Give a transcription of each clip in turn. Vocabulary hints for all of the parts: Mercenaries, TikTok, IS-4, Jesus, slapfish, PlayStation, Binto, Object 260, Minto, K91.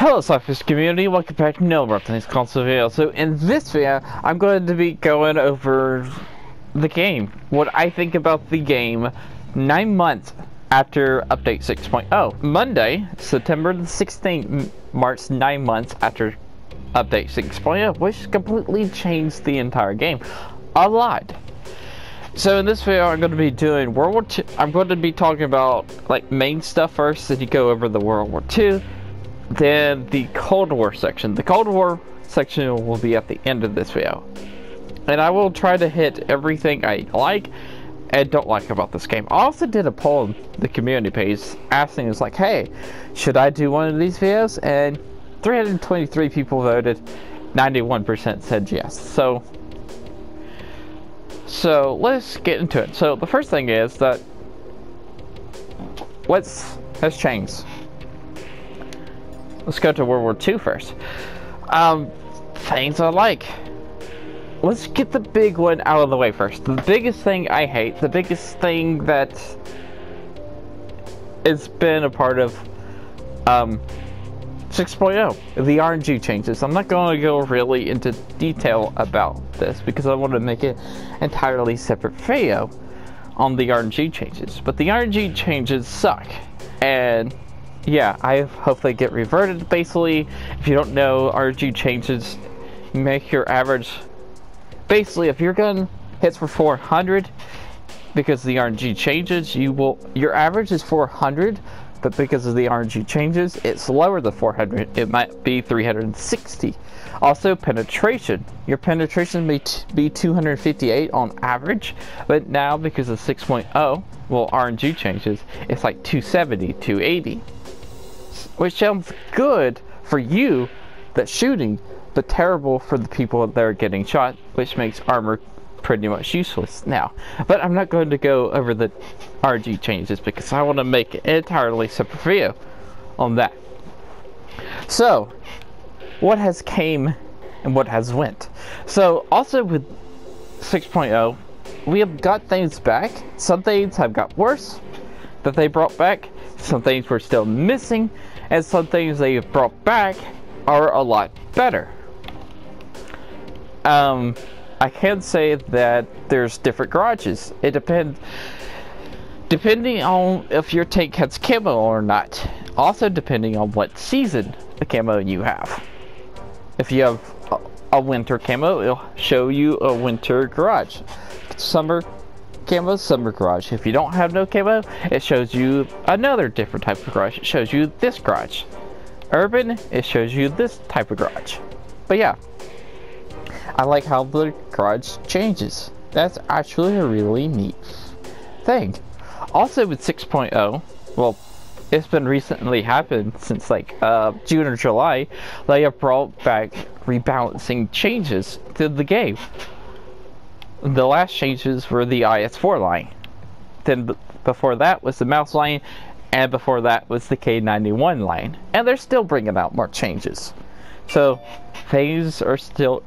Hello Slapafish community, welcome back to another today's console video. So in this video, I'm going to be going over the game. What I think about the game 9 months after update 6.0. Monday, September the 16th, marks 9 months after update 6.0, which completely changed the entire game. A lot. So in this video, I'm going to be doing World War II. I'm going to be talking about like main stuff first, then you go over the World War II. Then the Cold War section. The Cold War section will be at the end of this video. And I will try to hit everything I like and don't like about this game. I also did a poll on the community page asking us like, hey, should I do one of these videos? And 323 people voted, 91% said yes. So let's get into it. So the first thing is that has changed. Let's go to World War II first. Things I like. Let's get the big one out of the way first. The biggest thing I hate, the biggest thing that it's been a part of 6.0, the RNG changes. I'm not going to go really into detail about this because I want to make an entirely separate video on the RNG changes. But the RNG changes suck. And yeah, I hope they get reverted. Basically, if you don't know, RNG changes make your average. Basically, if your gun hits for 400 because the RNG changes, your average is 400, but because of the RNG changes, it's lower than 400. It might be 360. Also, penetration. Your penetration may be 258 on average, but now because of 6.0, well, RNG changes, it's like 270, 280. Which sounds good for you that's shooting, but terrible for the people that are getting shot, which makes armor pretty much useless now. But I'm not going to go over the RNG changes because I want to make an entirely separate video on that. So, what has came and what has went? So, also with 6.0, we have got things back. Some things have got worse that they brought back. Some things were still missing, and some things they brought back are a lot better. I can say that there's different garages. It depending on if your tank has camo or not. Also depending on what season the camo you have. If you have a winter camo, it'll show you a winter garage. Summer camo, summer garage. If you don't have no camo, it shows you another different type of garage. It shows you this garage. Urban, it shows you this type of garage. But yeah, I like how the garage changes. That's actually a really neat thing. Also with 6.0, well, it's been recently happened since like June or July, they have brought back rebalancing changes to the game. The last changes were the IS-4 line. Then before that was the mouse line, and before that was the K91 line. And they're still bringing out more changes. So things are still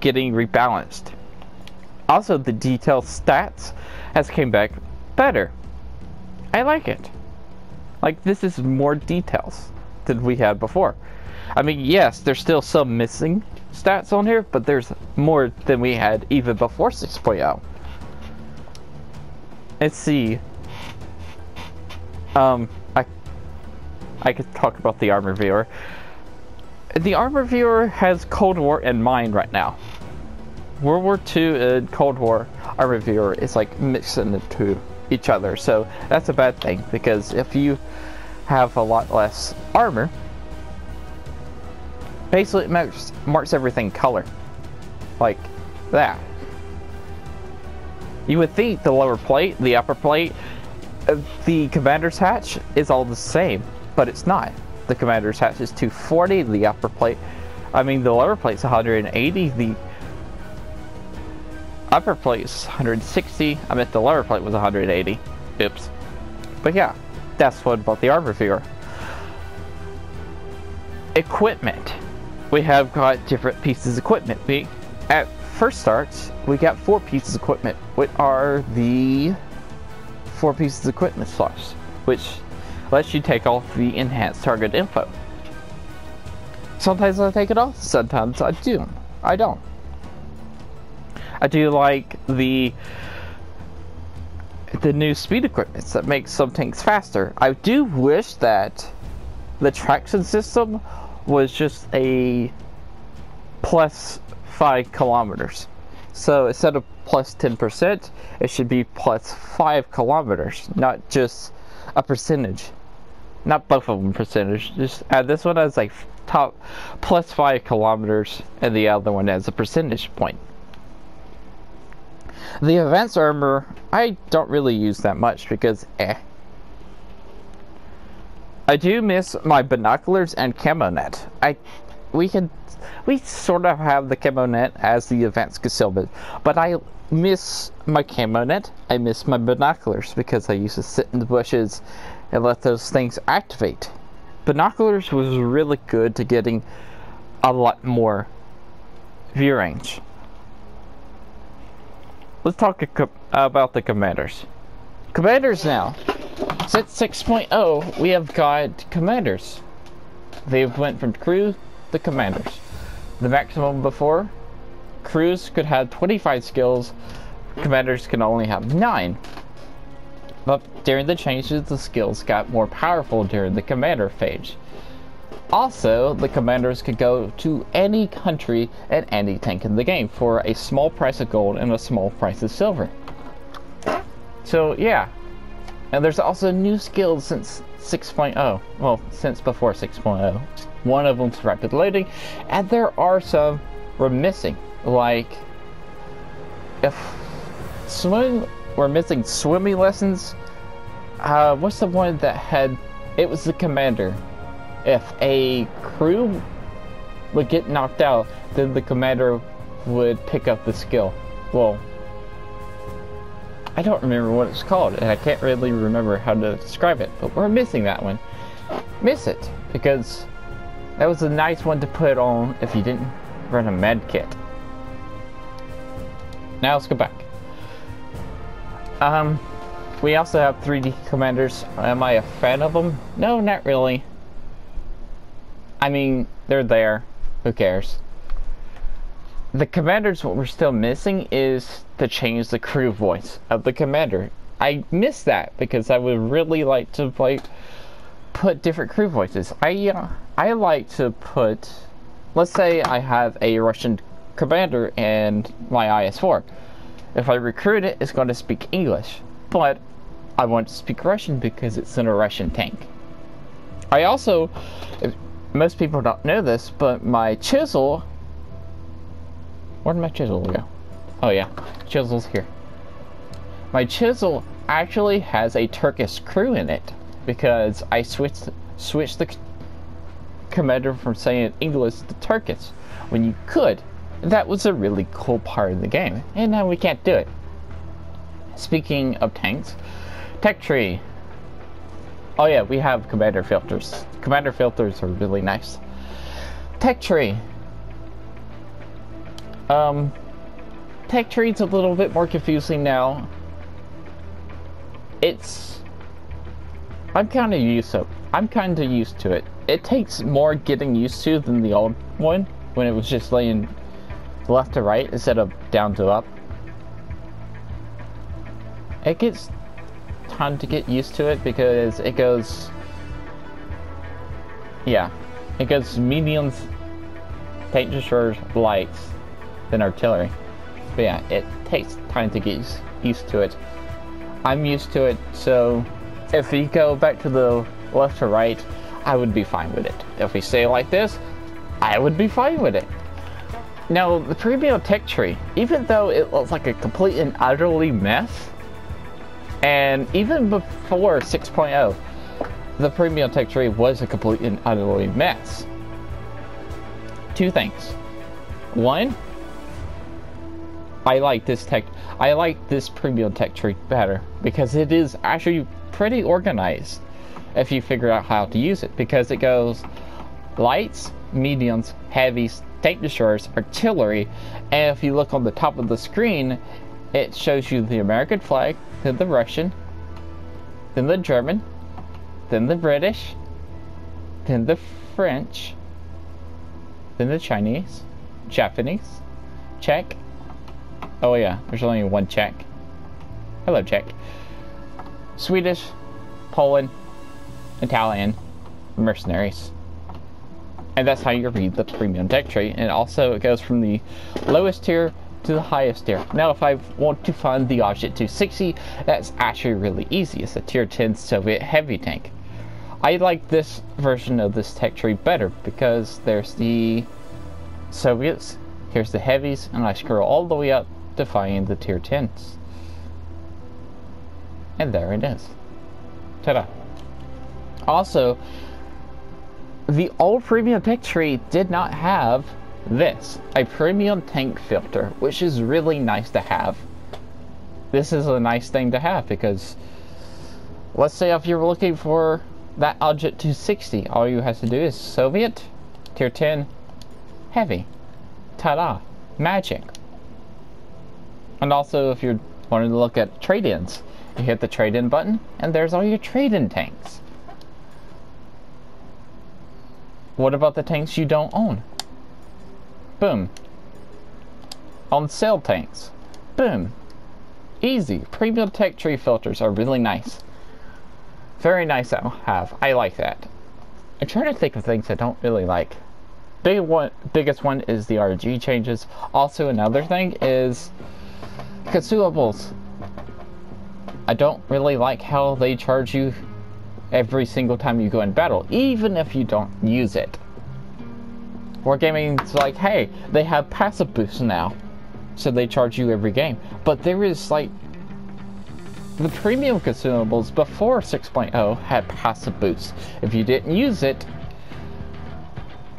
getting rebalanced. Also, the detailed stats has came back better. I like it. Like, this is more details than we had before. I mean, yes, there's still some missing stats on here, but there's more than we had even before 6.0. Let's see. I could talk about the armor viewer. The armor viewer has Cold War in mind right now. World War II and Cold War armor viewer is like mixing the two each other, so that's a bad thing because if you have a lot less armor, basically, it marks everything color, like that. You would think the lower plate, the upper plate, the commander's hatch is all the same, but it's not. The commander's hatch is 240, the upper plate, I mean the lower plate's 180, the upper plate's 160, I meant the lower plate was 180. Oops. But yeah, that's what about the armor viewer. Equipment. We have got different pieces of equipment. At first starts, we got 4 pieces of equipment, which are the 4 pieces of equipment slots, which lets you take off the enhanced target info. Sometimes I take it off, sometimes I do. I don't. I do like the new speed equipment that makes some tanks faster. I do wish that the traction system was just a plus 5 kilometers. So instead of plus 10%, it should be plus 5 kilometers, not just a percentage. Not both of them percentage. Just add this one as like top plus 5 kilometers and the other one as a percentage point. The advanced armor, I don't really use that much because I do miss my binoculars and camo net. We sort of have the camo net as the advanced concealment, but I miss my camo net. I miss my binoculars because I used to sit in the bushes and let those things activate. Binoculars was really good to getting a lot more view range. Let's talk about the commanders. Commanders now. Since 6.0, we have got commanders. They've went from crew to commanders. The maximum before, crews could have 25 skills, commanders can only have 9. But during the changes, the skills got more powerful during the commander phase. Also, the commanders could go to any country and any tank in the game for a small price of gold and a small price of silver. So yeah, and there's also new skills since 6.0, well, since before 6.0. One of them's rapid loading, and there are some we're missing, like if swim, we're missing swimming lessons. What's the one that had, it was the commander. If a crew would get knocked out, then the commander would pick up the skill. Well, I don't remember what it's called, and I can't really remember how to describe it, but we're missing that one. Miss it, because that was a nice one to put on if you didn't run a med kit. Now let's go back. We also have 3D commanders. Am I a fan of them? No, not really. I mean, they're there. Who cares? The commanders, what we're still missing is to change the crew voice of the commander. I miss that because I would really like to put different crew voices. I like to put, let's say I have a Russian commander and my IS-4. If I recruit it, it's going to speak English, but I want to speak Russian because it's in a Russian tank. I also, most people don't know this, but my chisel, where did my chisel go? Oh yeah, chisel's here. My chisel actually has a Turkish crew in it because I switched the commander from saying English to Turkish when you could. That was a really cool part of the game, and now we can't do it. Speaking of tanks, tech tree. Oh yeah, we have commander filters. Commander filters are really nice. Tech tree. Tech tree's a little bit more confusing now. I'm kind of used to it. It takes more getting used to than the old one when it was just laying left to right instead of down to up. It gets time to get used to it because it goes, yeah, it goes mediums, tank destroyers, lights, then artillery. But yeah, it takes time to get used to it. I'm used to it, so if we go back to the left or right, I would be fine with it. If we stay like this, I would be fine with it. Now the premium tech tree, even though it looks like a complete and utterly mess, and even before 6.0, the premium tech tree was a complete and utterly mess. Two things. One, I like this premium tech tree better because it is actually pretty organized if you figure out how to use it, because it goes lights, mediums, heavies, tank destroyers, artillery, and if you look on the top of the screen, it shows you the American flag, then the Russian, then the German, then the British, then the French, then the Chinese, Japanese, Czech. Oh yeah, there's only one Czech. Hello Czech. Swedish, Poland, Italian, mercenaries. And that's how you read the premium deck tree. And also it goes from the lowest tier to the highest tier. Now if I want to find the Object 260, that's actually really easy. It's a tier 10 Soviet heavy tank. I like this version of this tech tree better because there's the Soviets, here's the heavies, and I scroll all the way up to find the tier 10s. And there it is. Ta-da. Also, the old premium tech tree did not have this, a premium tank filter, which is really nice to have. This is a nice thing to have because let's say if you're looking for that Object 260, all you have to do is Soviet, tier 10, heavy. Ta-da, magic. And also if you're wanting to look at trade-ins, you hit the trade-in button and there's all your trade-in tanks. What about the tanks you don't own? Boom. On sale tanks. Boom. Easy. Premium tech tree filters are really nice. Very nice to have. I like that. I'm trying to think of things I don't really like. Biggest one is the RNG changes. Also another thing is consumables. I don't really like how they charge you every single time you go in battle, even if you don't use it. Wargaming's like, hey, they have passive boosts now, so they charge you every game. But there is like, the premium consumables before 6.0 had passive boosts. If you didn't use it,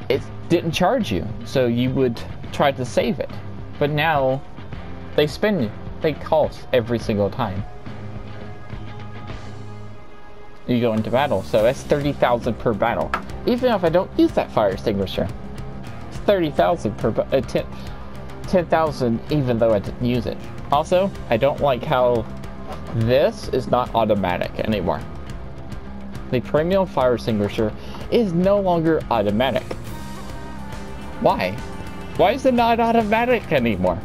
it didn't charge you, so you would try to save it. But now, they spend you, they cost every single time you go into battle, so that's 30,000 per battle. Even if I don't use that fire extinguisher, it's 30,000 per 10,000 even though I didn't use it. Also, I don't like how this is not automatic anymore. The premium fire extinguisher is no longer automatic. Why? Why is it not automatic anymore?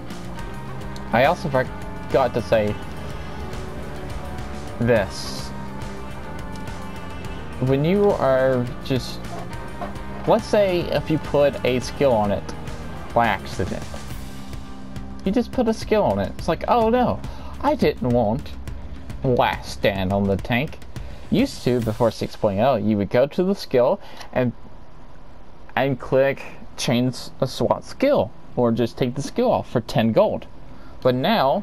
I also forgot to say this. When you are just, let's say if you put a skill on it by accident, you just put a skill on it, it's like, oh no, I didn't want last stand on the tank. Used to, before 6.0, you would go to the skill and click change a SWAT skill, or just take the skill off for 10 gold. But now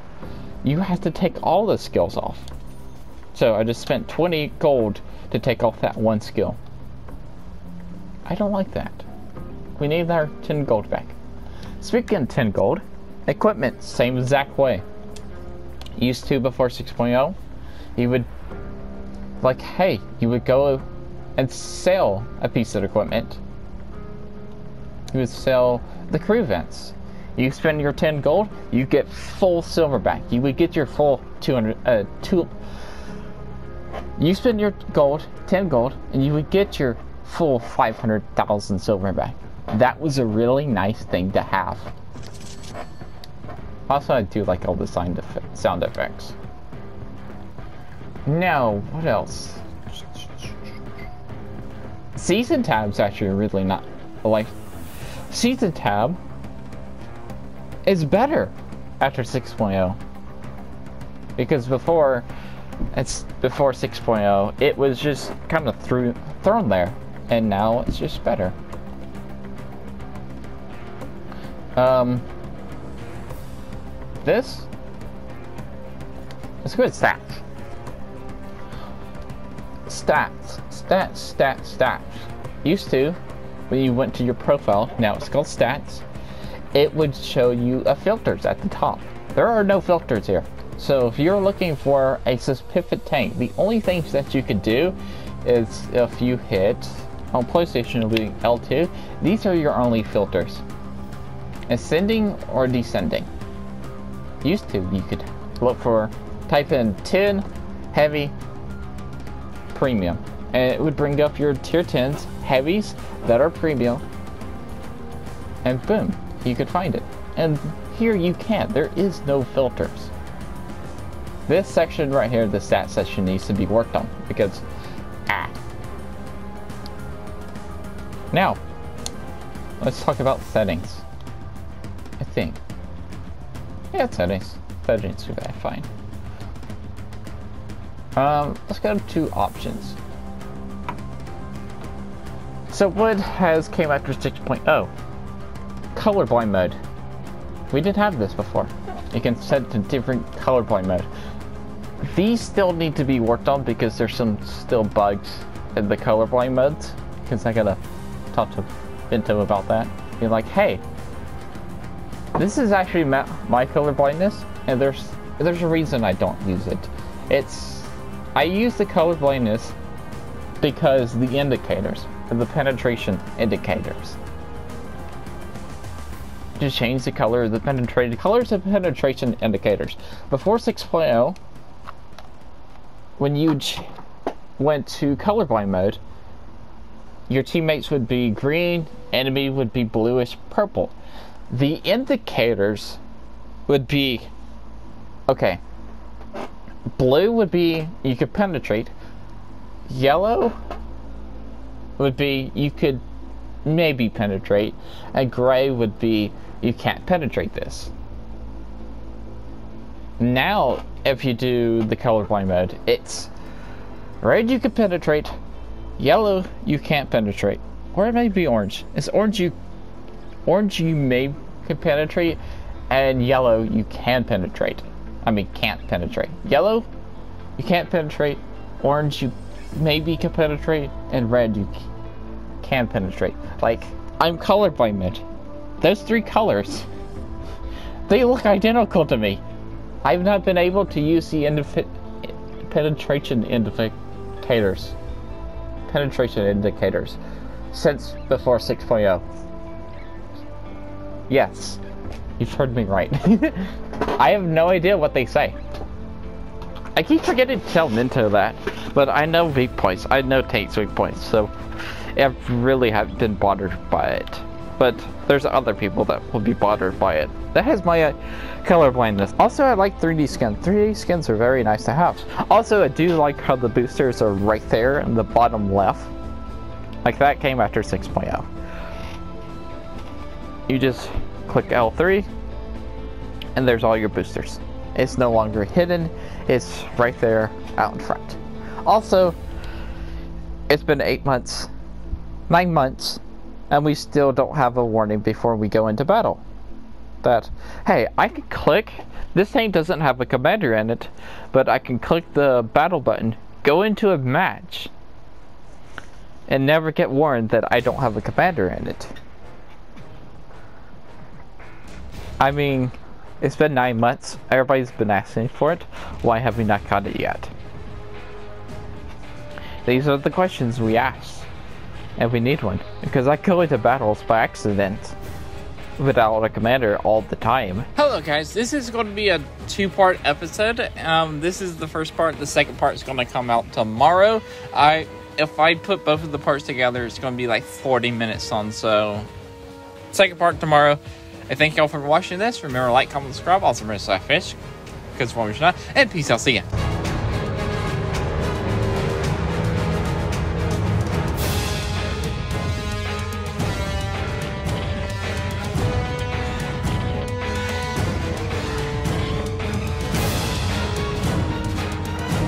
you have to take all the skills off. So I just spent 20 gold to take off that one skill. I don't like that. We need our 10 gold back. Speaking of 10 gold, equipment, same exact way. Used to before 6.0, you would, like, hey, you would go and sell a piece of equipment. You would sell the crew vents. You spend your 10 gold, you get full silver back. You would get your full 10 gold, and you would get your full 500,000 silver back. That was a really nice thing to have. Also, I do like all the sound effects. Now, what else? Season tab's actually really not like. Season tab is better after 6.0 because before. It's before 6.0, it was just kind of thrown there, and now it's just better. This? Let's go with stats. Stats. Used to, when you went to your profile, now it's called stats, it would show you filters at the top. There are no filters here. So if you're looking for a specific tank, the only things that you could do is if you hit on PlayStation L2, these are your only filters. Ascending or descending. Used to, you could look for, type in 10, heavy, premium. And it would bring up your tier 10s, heavies that are premium. and boom, you could find it. And here you can't. There is no filters. This section right here, the stats section, needs to be worked on because, Now, let's talk about settings. I think. Yeah, settings. Settings too bad, fine. Let's go to options. So what has came after 6.0? Colorblind mode. We did have this before. You can set it to different colorblind mode. These still need to be worked on because there's some still bugs in the colorblind modes. Because I gotta talk to Binto about that. You're like, hey, this is actually my colorblindness, and there's a reason I don't use it. I use the colorblindness because the indicators, the penetration indicators. To change the color of the penetrated colors of penetration indicators. Before 6.0, when you went to colorblind mode, your teammates would be green, enemy would be bluish purple. The indicators would be, okay, blue would be you could penetrate, yellow would be you could maybe penetrate, and gray would be you can't penetrate this. Now, if you do the colorblind mode, it's red you can penetrate, yellow you can't penetrate, or it may be orange. It's orange you may can penetrate, and yellow you can penetrate. I mean, can't penetrate. Yellow, you can't penetrate. Orange, you maybe can penetrate. And red, you can penetrate. Like, I'm colorblind mode. Those three colors, they look identical to me. I've not been able to use the penetration indicators. Penetration indicators. Since before 6.0. Yes. You've heard me right. I have no idea what they say. I keep forgetting to tell Minto that, but I know weak points. I know Tate's weak points, so I really haven't been bothered by it. But there's other people that will be bothered by it. That has my colorblindness. Also, I like 3D skins. 3D skins are very nice to have. Also, I do like how the boosters are right there in the bottom left. Like, that came after 6.0. You just click L3 and there's all your boosters. It's no longer hidden, it's right there out in front. Also, it's been 8 months, 9 months, and we still don't have a warning before we go into battle that, hey, I can click, this thing doesn't have a commander in it, but I can click the battle button, go into a match, and never get warned that I don't have a commander in it. I mean, it's been 9 months, everybody's been asking for it, why have we not got it yet? These are the questions we ask, and we need one, because I go into battles by accident without a commander all the time. Hello guys, this is going to be a two-part episode. This is the first part, the second part is going to come out tomorrow. If I put both of the parts together, it's going to be like 40 minutes on, so second part tomorrow. I thank y'all for watching this. Remember to like, comment, subscribe. Also, remember to Slapafish, because we're not. And peace. I'll see ya.